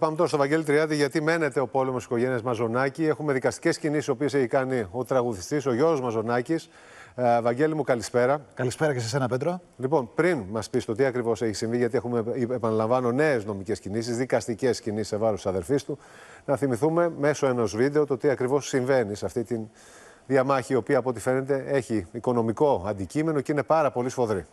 Πάμε τώρα στο Βαγγέλη Τριάντη, γιατί μένεται ο πόλεμος οικογένειας Μαζονάκη. Έχουμε δικαστικές κινήσεις, οι οποίες έχει κάνει ο τραγουδιστής, ο Γιώργος Μαζονάκης. Βαγγέλη μου, καλησπέρα. Καλησπέρα και σε εσένα, Πέτρο. Λοιπόν, πριν μας πεις το τι ακριβώς έχει συμβεί, γιατί έχουμε, επαναλαμβάνω, νέες νομικές κινήσεις, δικαστικές κινήσεις σε βάρος της αδερφής του, να θυμηθούμε μέσω ενός βίντεο το τι ακριβώς συμβαίνει σε αυτή τη διαμάχη, η οποία από ό,τι φαίνεται έχει οικονομικό αντικείμενο και είναι πάρα πολύ σφοδρή.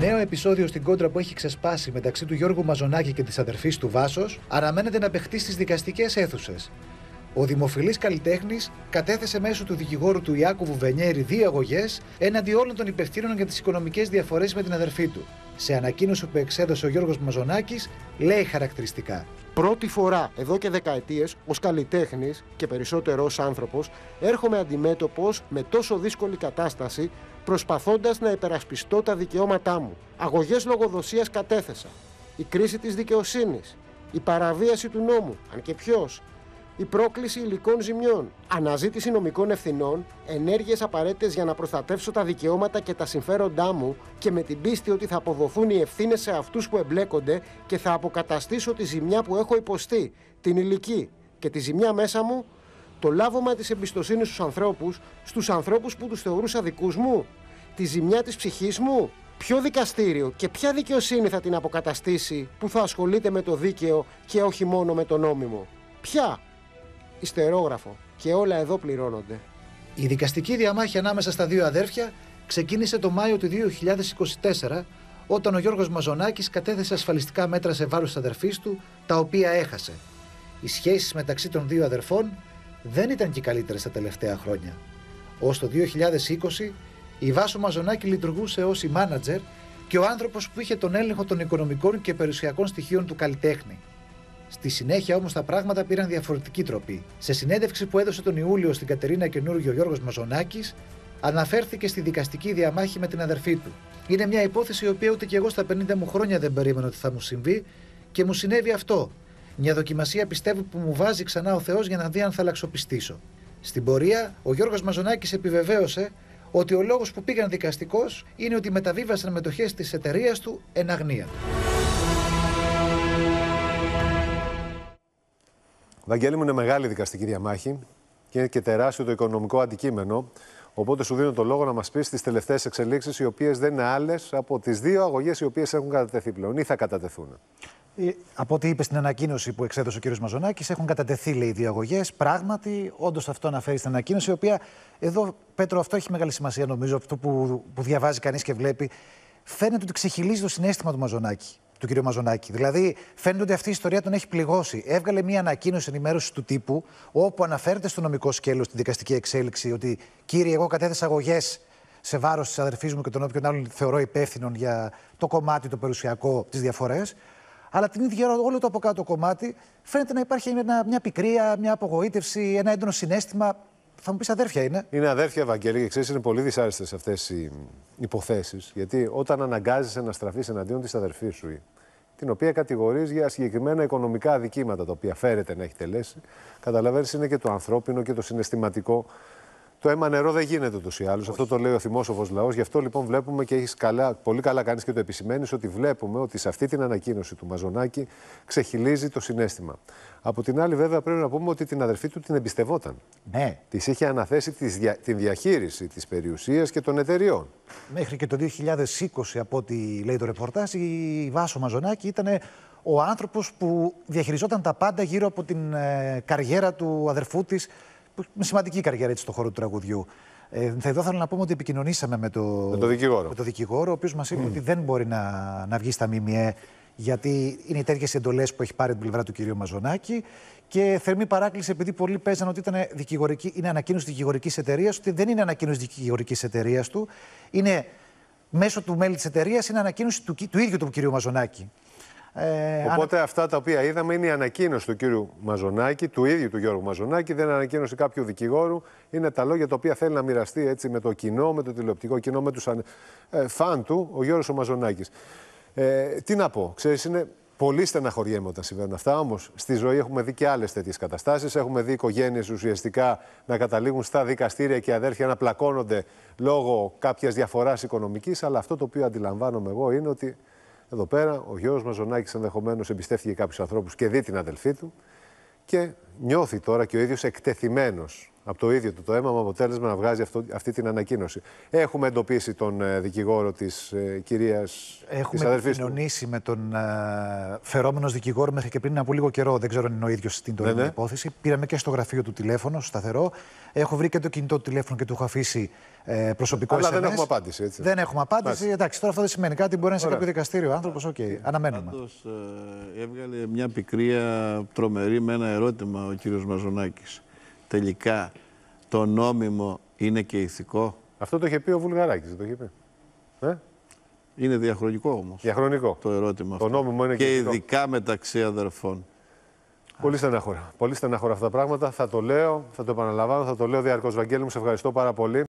Νέο επεισόδιο στην κόντρα που έχει ξεσπάσει μεταξύ του Γιώργου Μαζονάκη και της αδερφής του Βάσος αναμένεται να παιχτεί στις δικαστικές αίθουσες. Ο δημοφιλής καλλιτέχνης κατέθεσε μέσω του δικηγόρου του Ιάκωβου Βενιέρη δύο αγωγές έναντι όλων των υπευθύνων για τις οικονομικές διαφορές με την αδερφή του. Σε ανακοίνωση που εξέδωσε ο Γιώργος Μαζονάκης, λέει χαρακτηριστικά: πρώτη φορά εδώ και δεκαετίες, ως καλλιτέχνης και περισσότερο ως άνθρωπος, έρχομαι αντιμέτωπος με τόσο δύσκολη κατάσταση, προσπαθώντας να υπερασπιστώ τα δικαιώματά μου. Αγωγές λογοδοσίας κατέθεσα. Η κρίση της δικαιοσύνης. Η παραβίαση του νόμου, αν και ποιος. Η πρόκληση υλικών ζημιών, αναζήτηση νομικών ευθυνών, ενέργειες απαραίτητες για να προστατεύσω τα δικαιώματα και τα συμφέροντά μου και με την πίστη ότι θα αποδοθούν οι ευθύνες σε αυτούς που εμπλέκονται και θα αποκαταστήσω τη ζημιά που έχω υποστεί, την υλική και τη ζημιά μέσα μου, το λάβωμα της εμπιστοσύνης στους ανθρώπους που τους θεωρούσα δικούς μου, τη ζημιά της ψυχής μου. Ποιο δικαστήριο και ποια δικαιοσύνη θα την αποκαταστήσει που θα ασχολείται με το δίκαιο και όχι μόνο με το νόμιμο? Ποια? Ιστερόγραφο. Και όλα εδώ πληρώνονται. Η δικαστική διαμάχη ανάμεσα στα δύο αδέρφια ξεκίνησε το Μάιο του 2024, όταν ο Γιώργος Μαζονάκης κατέθεσε ασφαλιστικά μέτρα σε βάρος της αδερφής του, τα οποία έχασε. Οι σχέσεις μεταξύ των δύο αδερφών δεν ήταν και καλύτερες τα τελευταία χρόνια. Ως το 2020, η Βάσο Μαζονάκη λειτουργούσε ως η μάνατζερ και ο άνθρωπος που είχε τον έλεγχο των οικονομικών και περιουσιακών στοιχείων του καλλιτέχνη. Στη συνέχεια όμως τα πράγματα πήραν διαφορετική τροπή. Σε συνέντευξη που έδωσε τον Ιούλιο στην Κατερίνα Καινούργιο, ο Γιώργος Μαζονάκης αναφέρθηκε στη δικαστική διαμάχη με την αδερφή του. Είναι μια υπόθεση η οποία ούτε και εγώ στα 50 μου χρόνια δεν περίμενα ότι θα μου συμβεί και μου συνέβη αυτό. Μια δοκιμασία, πιστεύω, που μου βάζει ξανά ο Θεός για να δει αν θα αλλαξοπιστήσω. Στην πορεία, ο Γιώργος Μαζονάκης επιβεβαίωσε ότι ο λόγος που πήγαν δικαστικός είναι ότι μεταβίβασαν μετοχές της εταιρείας του εν αγνία. Βαγγέλη μου, είναι μεγάλη δικαστική διαμάχη και είναι και τεράστιο το οικονομικό αντικείμενο. Οπότε σου δίνω το λόγο να μας πεις τις τελευταίες εξελίξεις, οι οποίες δεν είναι άλλες από τις δύο αγωγές οι οποίες έχουν κατατεθεί πλέον ή θα κατατεθούν. Από ό,τι είπε στην ανακοίνωση που εξέδωσε ο κ. Μαζονάκης, έχουν κατατεθεί, λέει, δύο αγωγές. Πράγματι, όντως αυτό αναφέρει στην ανακοίνωση, η οποία εδώ, Πέτρο, αυτό έχει μεγάλη σημασία νομίζω, αυτό που διαβάζει κανείς και βλέπει. Φαίνεται ότι ξεχυλίζει το συναίσθημα του Μαζονάκη. Του κ. Μαζονάκη. Δηλαδή, φαίνεται ότι αυτή η ιστορία τον έχει πληγώσει. Έβγαλε μία ανακοίνωση ενημέρωση του τύπου, όπου αναφέρεται στο νομικό σκέλος, στη δικαστική εξέλιξη, ότι κύριε, εγώ κατέθεσα αγωγές σε βάρος της αδερφής μου και των όποιων άλλων θεωρώ υπεύθυνων για το κομμάτι, το περιουσιακό, τις διαφορές. Αλλά την ίδια ώρα, όλο το από κάτω κομμάτι φαίνεται να υπάρχει μια πικρία, μια απογοήτευση, ένα έντονο συναίσθημα. Θα μου πεις, αδέρφια είναι. Είναι αδέρφια, Βαγγέλη, και ξέρεις, είναι πολύ δυσάρεστες αυτές οι υποθέσεις. Γιατί όταν αναγκάζεσαι να στραφείς εναντίον της αδερφής σου, την οποία κατηγορείς για συγκεκριμένα οικονομικά αδικήματα τα οποία φέρεται να έχει τελέσει, καταλαβαίνεις, είναι και το ανθρώπινο και το συναισθηματικό. Το αίμα νερό δεν γίνεται ούτως ή άλλως. Αυτό το λέει ο θυμόσοφος λαός. Γι' αυτό λοιπόν βλέπουμε και έχεις πολύ καλά κάνεις και το επισημαίνεις, ότι βλέπουμε ότι σε αυτή την ανακοίνωση του Μαζονάκη ξεχυλίζει το συναίσθημα. Από την άλλη, βέβαια, πρέπει να πούμε ότι την αδερφή του την εμπιστευόταν. Ναι. Της είχε αναθέσει την διαχείριση της περιουσίας και των εταιριών. Μέχρι και το 2020, από ό,τι λέει το ρεπορτάζ, η Βάσο Μαζονάκη ήταν ο άνθρωπος που διαχειριζόταν τα πάντα γύρω από την καριέρα του αδερφού της. Με σημαντική καριέρα έτσι στον χώρο του τραγουδιού. Εδώ θέλω να πούμε ότι επικοινωνήσαμε με το δικηγόρο, ο οποίος μας είπε ότι δεν μπορεί να βγει στα ΜΜΕ, γιατί είναι οι τέτοιες εντολές που έχει πάρει την πλευρά του κυρίου Μαζονάκη. Και θερμή παράκληση, επειδή πολλοί παίζαν ότι είναι ανακοίνωση δικηγορικής εταιρείας, ότι δεν είναι ανακοίνωση δικηγορικής εταιρείας του. Είναι μέσω του μέλη της εταιρείας, είναι ανακοίνωση του ίδιου του κυρίου Μαζονάκη. Οπότε αυτά τα οποία είδαμε είναι η ανακοίνωση του κύριου Μαζονάκη, του ίδιου του Γιώργου Μαζονάκη, δεν είναι ανακοίνωση κάποιου δικηγόρου. Είναι τα λόγια τα οποία θέλει να μοιραστεί έτσι με το κοινό, με το τηλεοπτικό κοινό, με τους φαν του, ο Γιώργος Μαζονάκης. Τι να πω, ξέρεις, είναι πολύ στεναχωριέμαι όταν συμβαίνουν αυτά. Όμως στη ζωή έχουμε δει και άλλες τέτοιες καταστάσεις. Έχουμε δει οικογένειες ουσιαστικά να καταλήγουν στα δικαστήρια και αδέρφια να πλακώνονται λόγω κάποιας διαφοράς οικονομικής. Αλλά αυτό το οποίο αντιλαμβάνομαι εγώ είναι ότι Εδώ πέρα ο γιος μας, ο Νάκης, ενδεχομένως εμπιστεύτηκε κάποιους ανθρώπους και δει την αδελφή του και νιώθει τώρα και ο ίδιος εκτεθειμένος από το ίδιο του το αίμα, με αποτέλεσμα να βγάζει αυτή την ανακοίνωση. Έχουμε εντοπίσει τον δικηγόρο της κυρίας, της αδελφής του. Έχουμε επικοινωνήσει με τον φερόμενο δικηγόρο μέχρι και πριν από λίγο καιρό. Δεν ξέρω αν είναι ο ίδιος στην τωρινή υπόθεση. Πήραμε και στο γραφείο του τηλέφωνο, στο σταθερό. Έχω βρει και το κινητό του τηλέφωνο και του έχω αφήσει προσωπικό SMS. Αλλά δεν έχουμε απάντηση. Έτσι. Δεν έχουμε απάντηση. Εντάξει, τώρα αυτό δεν σημαίνει κάτι. Μπορεί να είναι σε κάποιο δικαστήριο ο άνθρωπος. Okay. Αναμένουμε. Πάντως, έβγαλε μια πικρία τρομερή με ένα ερώτημα ο κύριος Μαζονάκης. Τελικά το νόμιμο είναι και ηθικό. Αυτό το είχε πει ο Βουλγαράκης, δεν το είχε πει. Είναι διαχρονικό όμως. Διαχρονικό. Το ερώτημα. Το αυτό. Νόμιμο είναι και ηθικό. Και ειδικά μεταξύ αδερφών. Πολύ στενάχωρα. Πολύ στενάχωρα αυτά τα πράγματα. Θα το λέω, θα το επαναλαμβάνω, θα το λέω διαρκώς. Βαγγέλη μου, σε ευχαριστώ πάρα πολύ.